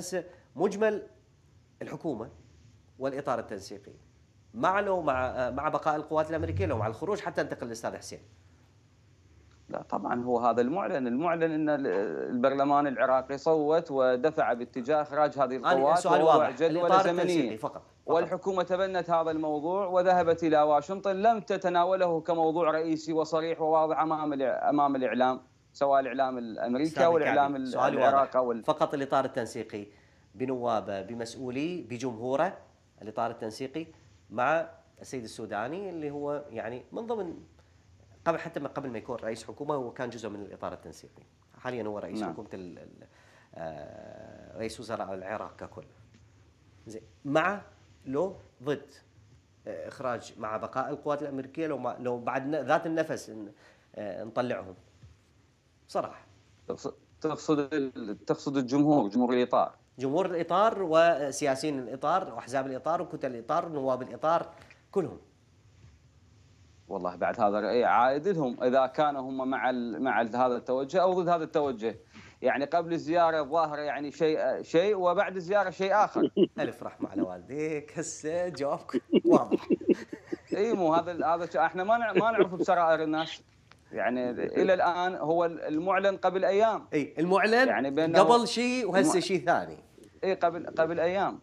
هسه مجمل الحكومه والاطار التنسيقي مع بقاء القوات الامريكيه لو مع الخروج حتى انتقل للاستاذ حسين. لا طبعا هو هذا المعلن ان البرلمان العراقي صوت ودفع باتجاه اخراج هذه القوات جدوله زمنيه فقط. والحكومه تبنت هذا الموضوع وذهبت الى واشنطن، لم تتناوله كموضوع رئيسي وصريح وواضح امام الاعلام، سواء الإعلام الأمريكي أو الإعلام العراقي. فقط الإطار التنسيقي بنوابه بمسؤولي بجمهوره، الإطار التنسيقي مع السيد السوداني اللي هو يعني من ضمن حتى قبل ما يكون رئيس حكومة هو كان جزء من الإطار التنسيقي، حاليا هو رئيس حكومة رئيس وزراء العراق ككل. زين، مع لو ضد إخراج مع بقاء القوات الأمريكية لو بعد ذات النفس نطلعهم صراحة. تقصد جمهور الإطار. جمهور الإطار وسياسيين الإطار وأحزاب الإطار وكتل الإطار ونواب الإطار كلهم. والله بعد هذا رأي عائد لهم إذا كانوا هم مع هذا التوجه أو ضد هذا التوجه. يعني قبل الزيارة الظاهرة يعني شيء وبعد الزيارة شيء آخر. ألف رحمة على والديك، هسه جوابك واضح. إي مو هذا احنا ما نعرف بسرائر الناس. يعني الى الان هو المعلن قبل ايام. اي المعلن يعني قبل شيء وهسه شيء ثاني. اي قبل ايام